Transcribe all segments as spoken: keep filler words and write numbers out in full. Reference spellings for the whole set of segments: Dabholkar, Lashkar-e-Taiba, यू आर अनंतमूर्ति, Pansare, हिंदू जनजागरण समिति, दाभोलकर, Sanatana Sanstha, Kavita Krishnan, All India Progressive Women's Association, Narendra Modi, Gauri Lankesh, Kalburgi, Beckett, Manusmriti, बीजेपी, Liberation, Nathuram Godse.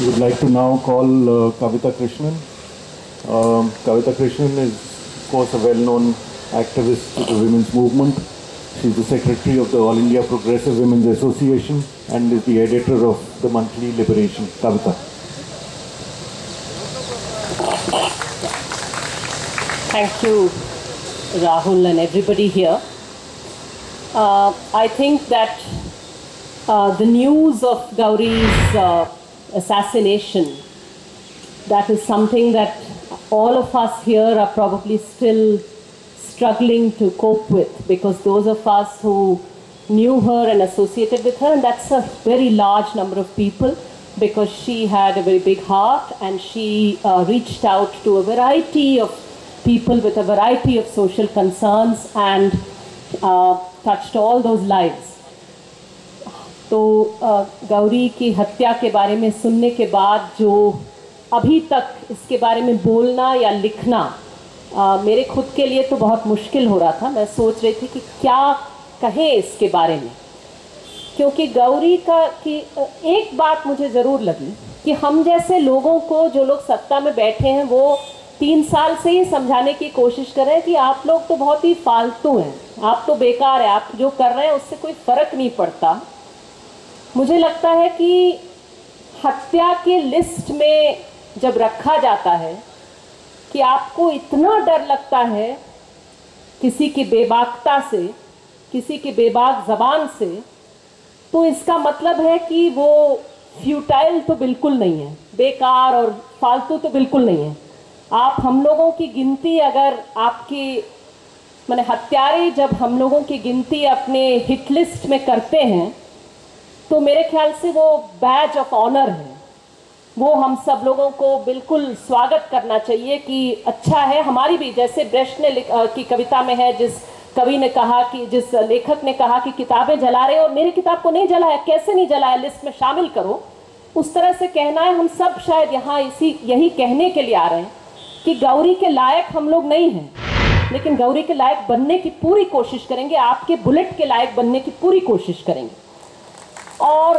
We would like to now call uh, Kavita Krishnan. Um, Kavita Krishnan is, of course, a well-known activist to the women's movement. She's the secretary of the All India Progressive Women's Association and is the editor of the monthly Liberation. Kavita. Thank you, Rahul, and everybody here. Uh, I think that uh, the news of Gauri's uh, assassination, that is something that all of us here are probably still struggling to cope with, because those of us who knew her and associated with her, and that's a very large number of people, because she had a very big heart and she uh, reached out to a variety of people with a variety of social concerns and uh, touched all those lives. तो गौरी की हत्या के बारे में सुनने के बाद जो अभी तक इसके बारे में बोलना या लिखना आ, मेरे खुद के लिए तो बहुत मुश्किल हो रहा था। मैं सोच रही थी कि क्या कहें इसके बारे में, क्योंकि गौरी का कि एक बात मुझे ज़रूर लगी कि हम जैसे लोगों को, जो लोग सत्ता में बैठे हैं, वो तीन साल से ही समझाने की कोशिश कर रहे हैं कि आप लोग तो बहुत ही फालतू हैं, आप तो बेकार हैं, आप जो कर रहे हैं उससे कोई फ़र्क नहीं पड़ता। मुझे लगता है कि हत्या की लिस्ट में जब रखा जाता है कि आपको इतना डर लगता है किसी की बेबाकता से, किसी की बेबाक ज़बान से, तो इसका मतलब है कि वो फ्यूटाइल तो बिल्कुल नहीं है, बेकार और फालतू तो बिल्कुल नहीं है। आप हम लोगों की गिनती, अगर आपकी माने हत्यारे जब हम लोगों की गिनती अपने हिट लिस्ट में करते हैं, तो मेरे ख्याल से वो बैज ऑफ ऑनर है। वो हम सब लोगों को बिल्कुल स्वागत करना चाहिए कि अच्छा है, हमारी भी, जैसे ब्रेस्ट ने की कविता में है, जिस कवि ने कहा कि जिस लेखक ने कहा कि किताबें जला रहे हो, मेरी किताब को नहीं जलाया, कैसे नहीं जलाया, लिस्ट में शामिल करो, उस तरह से कहना है। हम सब शायद यहाँ इसी यही कहने के लिए आ रहे हैं कि गौरी के लायक हम लोग नहीं हैं, लेकिन गौरी के लायक बनने की पूरी कोशिश करेंगे, आपके बुलेट के लायक बनने की पूरी कोशिश करेंगे। और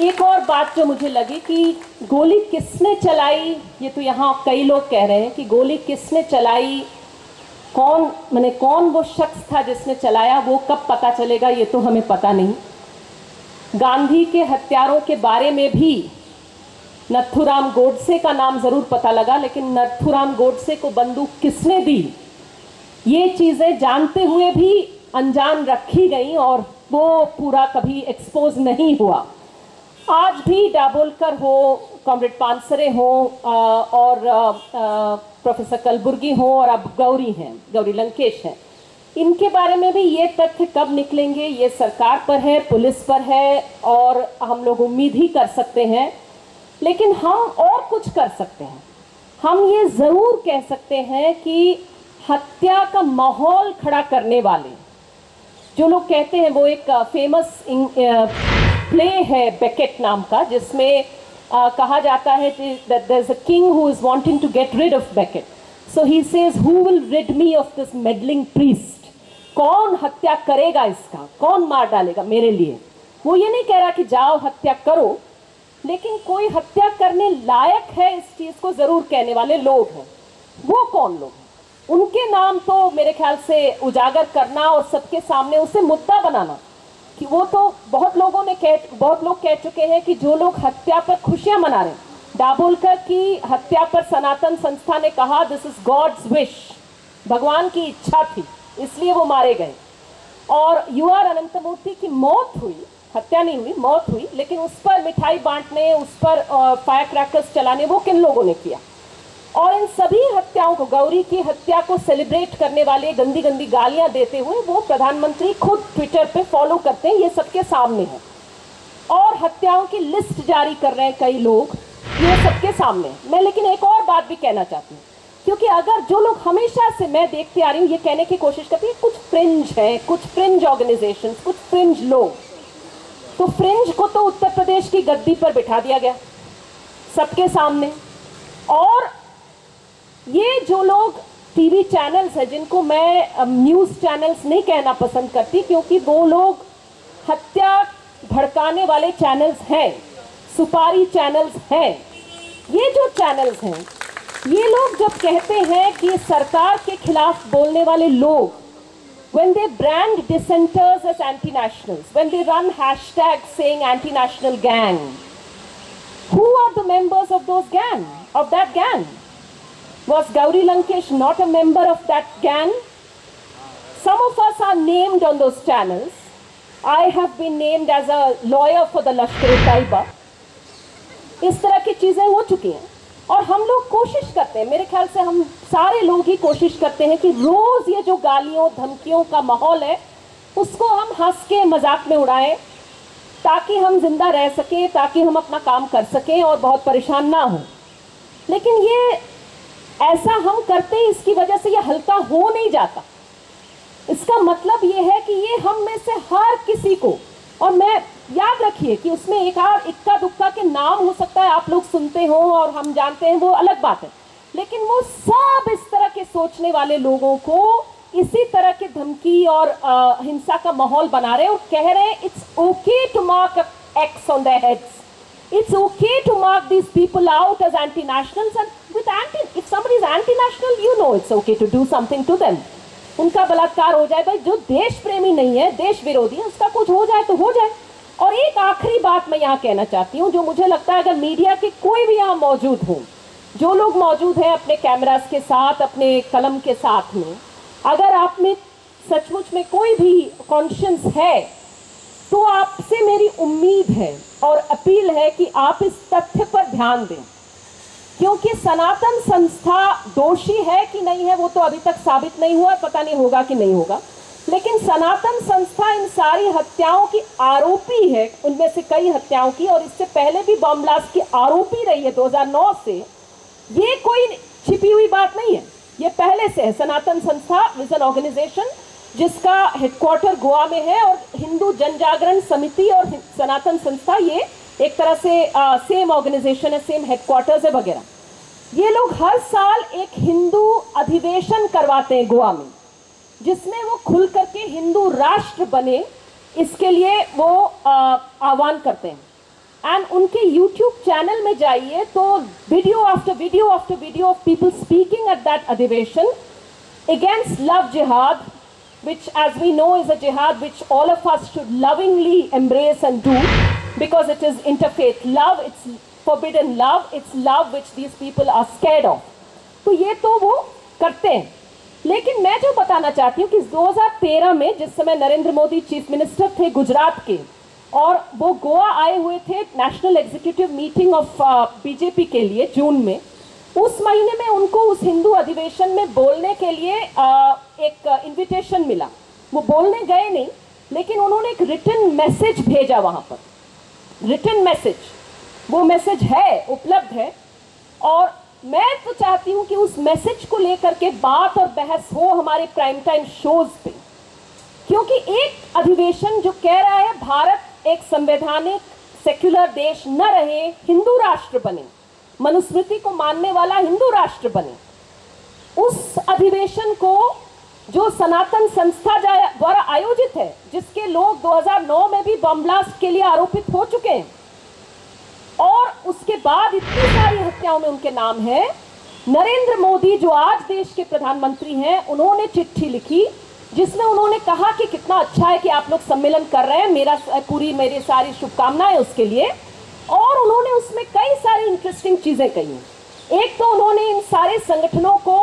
एक और बात जो मुझे लगी कि गोली किसने चलाई, ये तो यहाँ कई लोग कह रहे हैं कि गोली किसने चलाई, कौन माने कौन वो शख्स था जिसने चलाया, वो कब पता चलेगा ये तो हमें पता नहीं। गांधी के हत्यारों के बारे में भी नथुराम गोडसे का नाम ज़रूर पता लगा, लेकिन नथुराम गोडसे को बंदूक किसने दी, ये चीज़ें जानते हुए भी अनजान रखी गई और वो पूरा कभी एक्सपोज नहीं हुआ। आज भी डाबोलकर हो, कॉमरेड पानसरे हो और प्रोफेसर कलबुर्गी हो और अब गौरी हैं, गौरी लंकेश हैं, इनके बारे में भी ये तथ्य कब निकलेंगे, ये सरकार पर है, पुलिस पर है, और हम लोग उम्मीद ही कर सकते हैं। लेकिन हम और कुछ कर सकते हैं, हम ये ज़रूर कह सकते हैं कि हत्या का माहौल खड़ा करने वाले जो लोग कहते हैं, वो एक फेमस प्ले है बेकेट नाम का, जिसमें uh, कहा जाता है that there's a king who is wanting to get rid of Beckett. So he says, who will rid me of this meddling priest? कौन हत्या करेगा इसका, कौन मार डालेगा मेरे लिए। वो ये नहीं कह रहा कि जाओ हत्या करो, लेकिन कोई हत्या करने लायक है इस चीज़ को ज़रूर कहने वाले लोग हैं। वो कौन लोग हैं, उनके नाम तो मेरे ख्याल से उजागर करना और सबके सामने उसे मुद्दा बनाना, कि वो तो बहुत लोगों ने कह बहुत लोग कह चुके हैं कि जो लोग हत्या पर खुशियां मना रहे हैं। दाभोलकर की हत्या पर सनातन संस्था ने कहा, दिस इज़ गॉड्स विश, भगवान की इच्छा थी इसलिए वो मारे गए। और यू आर अनंतमूर्ति की मौत हुई, हत्या नहीं हुई, मौत हुई, लेकिन उस पर मिठाई बाँटने, उस पर फायर क्रैकर्स चलाने, वो किन लोगों ने किया। और इन सभी हत्याओं को, गौरी की हत्या को सेलिब्रेट करने वाले, गंदी गंदी गालियां देते हुए वो प्रधानमंत्री खुद ट्विटर पे फॉलो करते हैं, ये सबके सामने है। और हत्याओं की लिस्ट जारी कर रहे हैं कई लोग, ये सबके सामने है। मैं लेकिन एक और बात भी कहना चाहती हूँ, क्योंकि अगर जो लोग हमेशा से, मैं देखती आ रही हूँ, ये कहने की कोशिश करती है कुछ फ्रिंज है, कुछ फ्रिंज ऑर्गेनाइजेशन, कुछ फ्रिंज लोग, तो फ्रिंज को तो उत्तर प्रदेश की गद्दी पर बिठा दिया गया सबके सामने। और ये जो लोग टीवी चैनल्स हैं, जिनको मैं न्यूज़ चैनल्स नहीं कहना पसंद करती, क्योंकि वो लोग हत्या भड़काने वाले चैनल्स हैं, सुपारी चैनल्स हैं। ये जो चैनल्स हैं, ये लोग जब कहते हैं कि सरकार के खिलाफ बोलने वाले लोग, when they brand dissenters as anti-nationals, when they run hashtags saying anti-national gang, who are the members of those gang, of that gang? Was Gauri Lankesh not a member of that gang? Some of us are named on those channels. I have been named as a lawyer for the Lashkar-e-Taiba. इस तरह की चीज़ें हो चुकी हैं और हम लोग कोशिश करते हैं, मेरे ख्याल से हम सारे लोग ही कोशिश करते हैं कि रोज़ ये जो गालियों धमकियों का माहौल है उसको हम हंस के मजाक में उड़ाएं ताकि हम जिंदा रह सकें, ताकि हम अपना काम कर सकें और बहुत परेशान ना हों। लेकिन ये ऐसा हम करते हैं, इसकी वजह से ये हल्का हो नहीं जाता। इसका मतलब ये है कि ये हम में से हर किसी को, और मैं याद रखिए कि उसमें एक आध इक्का दुक्का के नाम हो सकता है आप लोग सुनते हो और हम जानते हैं, वो अलग बात है, लेकिन वो सब इस तरह के सोचने वाले लोगों को इसी तरह की धमकी और आ, हिंसा का माहौल बना रहे और कह रहे हैं it's okay to mark X on their heads, it's okay to mark this people out as anti nationals and with anti, if somebody is anti national you know it's okay to do something to them. उनका बलात्कार हो जाए, भाई जो देश प्रेमी नहीं है, देश विरोधी है, उसका कुछ हो जाए तो हो जाए। और एक आखिरी बात मैं यहाँ कहना चाहती हूँ, जो मुझे लगता है अगर मीडिया के कोई भी यहाँ मौजूद हो, जो लोग मौजूद हैं अपने कैमरास के साथ, अपने कलम के साथ में, अगर आप में सचमुच में कोई भी कॉन्शियंस है तो आपसे मेरी उम्मीद है और अपील है कि आप इस तथ्य पर ध्यान दें, क्योंकि सनातन संस्था दोषी है कि नहीं है वो तो अभी तक साबित नहीं हुआ, पता नहीं होगा कि नहीं होगा, लेकिन सनातन संस्था इन सारी हत्याओं की आरोपी है, उनमें से कई हत्याओं की, और इससे पहले भी बम ब्लास्ट की आरोपी रही है दो हज़ार नौ से। ये कोई छिपी हुई बात नहीं है, ये पहले से है। Sanatan Sanstha is an organisation जिसका हेडक्वार्टर गोवा में है और हिंदू जनजागरण समिति और सनातन संस्था ये एक तरह से आ, सेम ऑर्गेनाइजेशन है, सेम हेडक्वार्टर्स है वगैरह। ये लोग हर साल एक हिंदू अधिवेशन करवाते हैं गोवा में, जिसमें वो खुल करके हिंदू राष्ट्र बने इसके लिए वो आह्वान करते हैं। एंड उनके यूट्यूब चैनल में जाइए तो video after video after video of people speaking at that अधिवेशन against love jihad, which as we know is a jihad which all of us should lovingly embrace and do, because it is interfaith love, it's forbidden love, it's love which these people are scared of. तो ये तो वो करते हैं। लेकिन मैं जो बताना चाहती हूँ कि दो हज़ार तेरह में जिस समय नरेंद्र मोदी चीफ मिनिस्टर थे गुजरात के और वो गोवा आए हुए थे national executive meeting of बीजेपी के लिए जून में, उस महीने में उनको उस हिंदू अधिवेशन में बोलने के लिए आ, एक इनविटेशन मिला। वो बोलने गए नहीं, लेकिन उन्होंने एक रिटन मैसेज भेजा वहाँ पर, रिटन मैसेज, वो मैसेज है, उपलब्ध है, और मैं तो चाहती हूँ कि उस मैसेज को लेकर के बात और बहस हो हमारे प्राइम टाइम शोज पे, क्योंकि एक अधिवेशन जो कह रहा है भारत एक संवैधानिक सेक्युलर देश न रहे, हिंदू राष्ट्र बने, मनुस्मृति को मानने वाला हिंदू राष्ट्र बने, उस अधिवेशन को जो सनातन संस्था द्वारा आयोजित है, जिसके लोग दो हज़ार नौ में भी बम ब्लास्ट के लिए आरोपित हो चुके हैं और उसके बाद इतनी सारी हत्याओं में उनके नाम है, नरेंद्र मोदी जो आज देश के प्रधानमंत्री हैं, उन्होंने चिट्ठी लिखी जिसमें उन्होंने कहा कि कितना अच्छा है कि आप लोग सम्मेलन कर रहे हैं, मेरा पूरी मेरी सारी शुभकामनाएं उसके लिए। और उन्होंने उसमें कई सारी इंटरेस्टिंग चीज़ें कही। एक तो उन्होंने इन सारे संगठनों को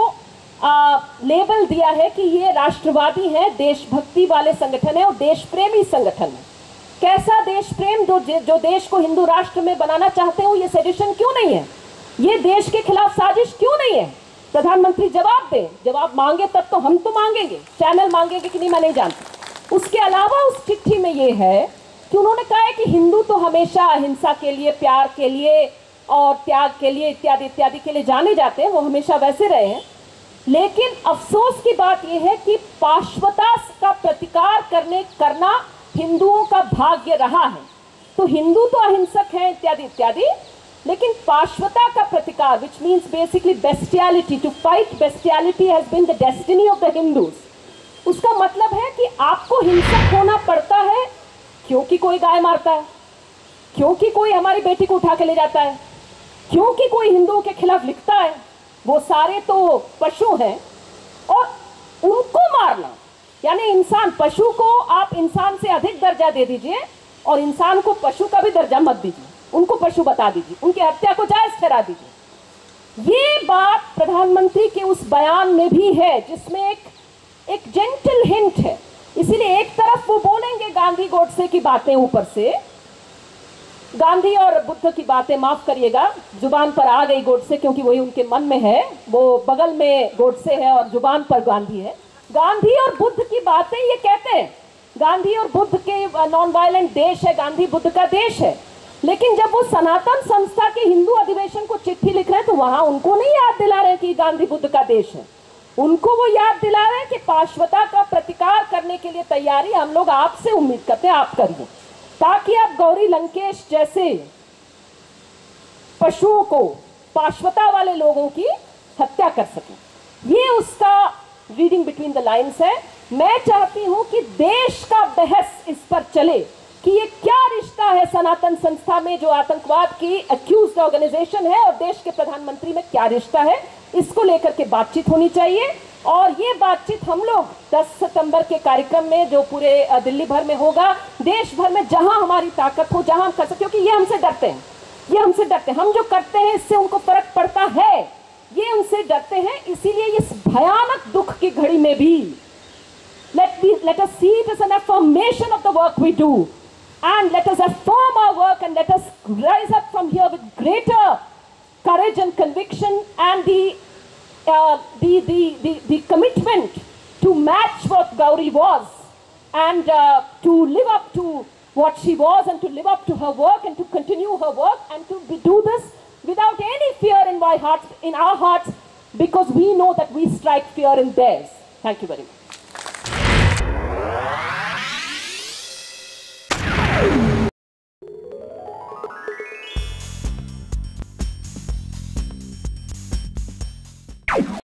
आ, लेबल दिया है कि ये राष्ट्रवादी हैं, देशभक्ति वाले संगठन है और देश प्रेमी संगठन है। कैसा देश प्रेम, जो जो देश को हिंदू राष्ट्र में बनाना चाहते हो, ये सेडिशन क्यों नहीं है, ये देश के खिलाफ साजिश क्यों नहीं है? प्रधानमंत्री जवाब दें, जवाब मांगे, तब तो हम तो मांगेंगे, चैनल मांगेंगे कि नहीं मैं नहीं जानती। उसके अलावा उस चिट्ठी में ये है कि उन्होंने कहा है कि हिंदू तो हमेशा अहिंसा के लिए, प्यार के लिए और त्याग के लिए इत्यादि इत्यादि के लिए जाने जाते हैं, वो हमेशा वैसे रहे हैं, लेकिन अफसोस की बात यह है कि पाश्वता का प्रतिकार करने करना हिंदुओं का भाग्य रहा है। तो हिंदू तो अहिंसक हैं इत्यादि इत्यादि, लेकिन पाश्वता का प्रतिकार, which means basically bestiality, to fight bestiality has been the destiny of the Hindus. उसका मतलब है कि आपको हिंसक होना पड़ता है क्योंकि कोई गाय मारता है, क्योंकि कोई हमारी बेटी को उठा के ले जाता है, क्योंकि कोई हिंदुओं के खिलाफ लिखता है, वो सारे तो पशु हैं और उनको मारना यानी इंसान, पशु को आप इंसान से अधिक दर्जा दे दीजिए और इंसान को पशु का भी दर्जा मत दीजिए, उनको पशु बता दीजिए, उनकी हत्या को जायज़ ठहरा दीजिए। ये बात प्रधानमंत्री के उस बयान में भी है जिसमें एक एक जेंटल हिंट है। इसीलिए एक तरफ वो बोलेंगे गांधी गोडसे की बातें, ऊपर से गांधी और बुद्ध की बातें, माफ करिएगा जुबान पर आ गई गोडसे क्योंकि वही उनके मन में है, वो बगल में गोडसे है और जुबान पर गांधी है। गांधी और बुद्ध की बातें ये कहते हैं, गांधी और बुद्ध के नॉन वायलेंट देश है, गांधी बुद्ध का देश है। लेकिन जब वो सनातन संस्था के हिंदू अधिवेशन को चिट्ठी लिख रहे हैं तो वहाँ उनको नहीं याद दिला रहे कि गांधी बुद्ध का देश है, उनको वो याद दिला रहे हैं कि पाश्वता का प्रतिकार करने के लिए तैयारी हम लोग आपसे उम्मीद करते हैं, आप करिए, ताकि आप गौरी लंकेश जैसे पशुओं को, पाश्वता वाले लोगों की हत्या कर सकें। ये उसका रीडिंग बिटवीन द लाइंस है। मैं चाहती हूं कि देश का बहस इस पर चले कि ये क्या रिश्ता है सनातन संस्था में जो आतंकवाद की एक्यूज्ड ऑर्गेनाइजेशन है और देश के प्रधानमंत्री में क्या रिश्ता है, इसको लेकर के बातचीत होनी चाहिए। और ये बातचीत हम लोग दस सितंबर के कार्यक्रम में जो पूरे दिल्ली भर में होगा, देश भर में, जहां हमारी ताकत हो, जहां हम कर सकते, क्योंकि ये हमसे डरते हैं, ये हमसे डरते हैं, हम जो करते हैं इससे उनको फर्क पड़ता है, ये उनसे डरते हैं। इसीलिए इस भयानक दुख की घड़ी में भी let we let us see it as an affirmation of the work we do, and let us affirm our work and let us rise up from here with greater courage and conviction and the uh, the, the the the commitment to match what Gauri was and uh, to live up to what she was and to live up to her work and to continue her work and to do this without any fear in my heart, in our hearts, because we know that we strike fear in theirs. Thank you very much.